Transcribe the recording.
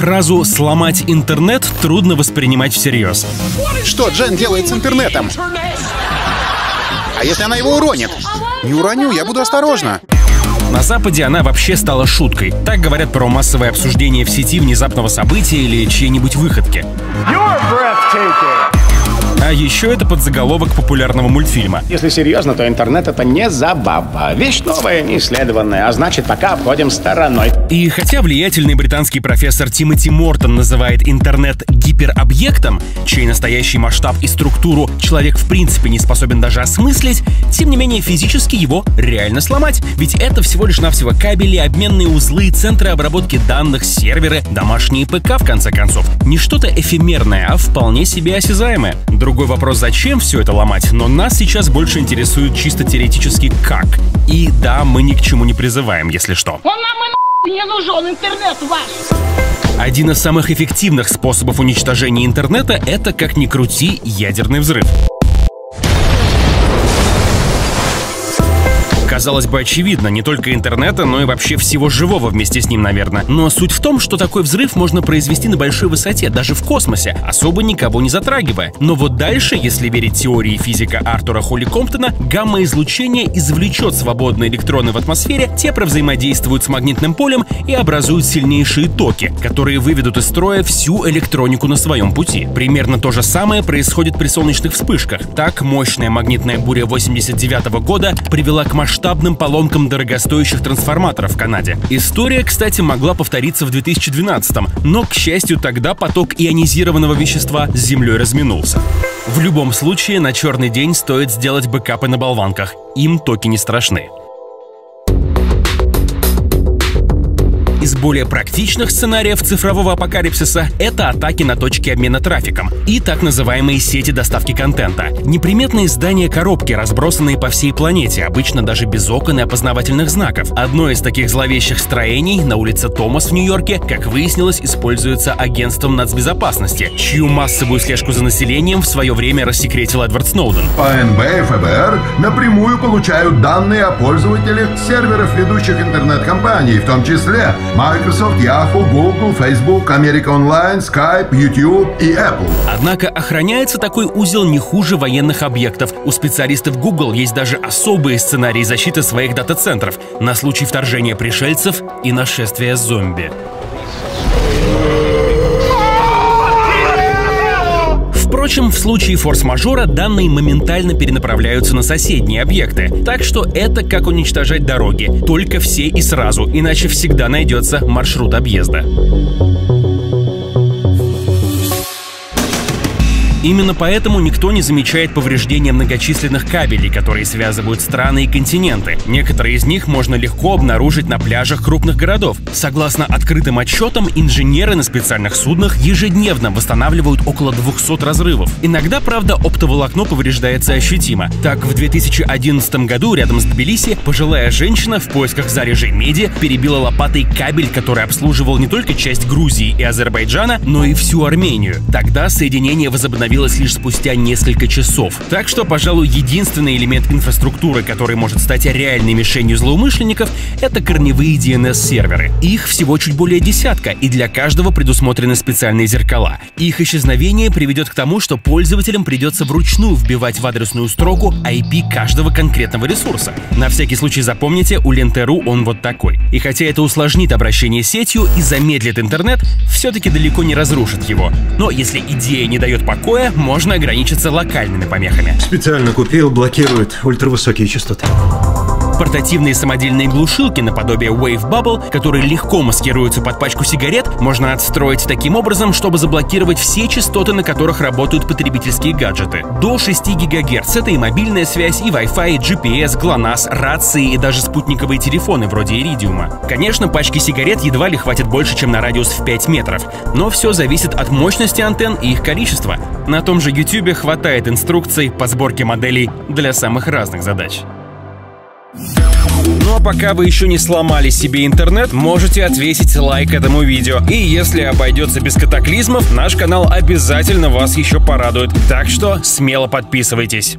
Фразу «сломать интернет» трудно воспринимать всерьез. Что Джен делает с интернетом? А если она его уронит? Не уроню, я буду осторожна. На Западе она вообще стала шуткой. Так говорят про массовое обсуждение в сети внезапного события или чьей-нибудь выходки. А еще это подзаголовок популярного мультфильма. Если серьезно, то интернет — это не забава. Вещь новая, неисследованная, а значит, пока обходим стороной. И хотя влиятельный британский профессор Тимоти Мортон называет интернет гиперобъектом, чей настоящий масштаб и структуру человек в принципе не способен даже осмыслить, тем не менее физически его реально сломать. Ведь это всего лишь навсего кабели, обменные узлы, центры обработки данных, серверы, домашние ПК, в конце концов. Не что-то эфемерное, а вполне себе осязаемое. Другой вопрос, зачем все это ломать, но нас сейчас больше интересует чисто теоретически как. И да, мы ни к чему не призываем, если что. Он нам и не нужен, интернет ваш. Один из самых эффективных способов уничтожения интернета — это, как ни крути, ядерный взрыв. Казалось бы, очевидно, не только интернета, но и вообще всего живого вместе с ним, наверное. Но суть в том, что такой взрыв можно произвести на большой высоте, даже в космосе, особо никого не затрагивая. Но вот дальше, если верить теории физика Артура Холли Комптона, гамма-излучение извлечет свободные электроны в атмосфере, те провзаимодействуют с магнитным полем и образуют сильнейшие токи, которые выведут из строя всю электронику на своем пути. Примерно то же самое происходит при солнечных вспышках. Так, мощная магнитная буря 1989 года привела к масштабным поломкам дорогостоящих трансформаторов в Канаде. История, кстати, могла повториться в 2012-м, но, к счастью, тогда поток ионизированного вещества с Землей разминулся. В любом случае, на черный день стоит сделать бэкапы на болванках, им токи не страшны. Из более практичных сценариев цифрового апокалипсиса — это атаки на точки обмена трафиком и так называемые сети доставки контента. Неприметные здания-коробки, разбросанные по всей планете, обычно даже без окон и опознавательных знаков. Одно из таких зловещих строений на улице Томас в Нью-Йорке, как выяснилось, используется агентством нацбезопасности, чью массовую слежку за населением в свое время рассекретил Эдвард Сноуден. АНБ и ФБР напрямую получают данные о пользователях серверов ведущих интернет-компаний, в том числе Microsoft, Yahoo, Google, Facebook, America Online, Skype, YouTube и Apple. Однако охраняется такой узел не хуже военных объектов. У специалистов Google есть даже особые сценарии защиты своих дата-центров на случай вторжения пришельцев и нашествия зомби. Впрочем, в случае форс-мажора данные моментально перенаправляются на соседние объекты. Так что это как уничтожать дороги. Только все и сразу, иначе всегда найдется маршрут объезда. Именно поэтому никто не замечает повреждения многочисленных кабелей, которые связывают страны и континенты. Некоторые из них можно легко обнаружить на пляжах крупных городов. Согласно открытым отчетам, инженеры на специальных суднах ежедневно восстанавливают около 200 разрывов. Иногда, правда, оптоволокно повреждается ощутимо. Так, в 2011 году рядом с Тбилиси пожилая женщина в поисках заряжей меди перебила лопатой кабель, который обслуживал не только часть Грузии и Азербайджана, но и всю Армению. Тогда соединение возобновилось лишь спустя несколько часов. Так что, пожалуй, единственный элемент инфраструктуры, который может стать реальной мишенью злоумышленников, это корневые DNS-серверы. Их всего чуть более десятка, и для каждого предусмотрены специальные зеркала. Их исчезновение приведет к тому, что пользователям придется вручную вбивать в адресную строку IP каждого конкретного ресурса. На всякий случай запомните, у Lenta.ru он вот такой. И хотя это усложнит обращение сетью и замедлит интернет, все-таки далеко не разрушит его. Но если идея не дает покоя, можно ограничиться локальными помехами. Специально купил, блокирует ультравысокие частоты. Портативные самодельные глушилки наподобие Wave Bubble, которые легко маскируются под пачку сигарет, можно отстроить таким образом, чтобы заблокировать все частоты, на которых работают потребительские гаджеты. До 6 ГГц — это и мобильная связь, и Wi-Fi, и GPS, GLONASS, рации и даже спутниковые телефоны вроде Иридиума. Конечно, пачки сигарет едва ли хватит больше, чем на радиус в 5 метров, но все зависит от мощности антенн и их количества. На том же YouTube хватает инструкций по сборке моделей для самых разных задач. Ну а пока вы еще не сломали себе интернет, можете отвесить лайк этому видео. И если обойдется без катаклизмов, наш канал обязательно вас еще порадует. Так что смело подписывайтесь.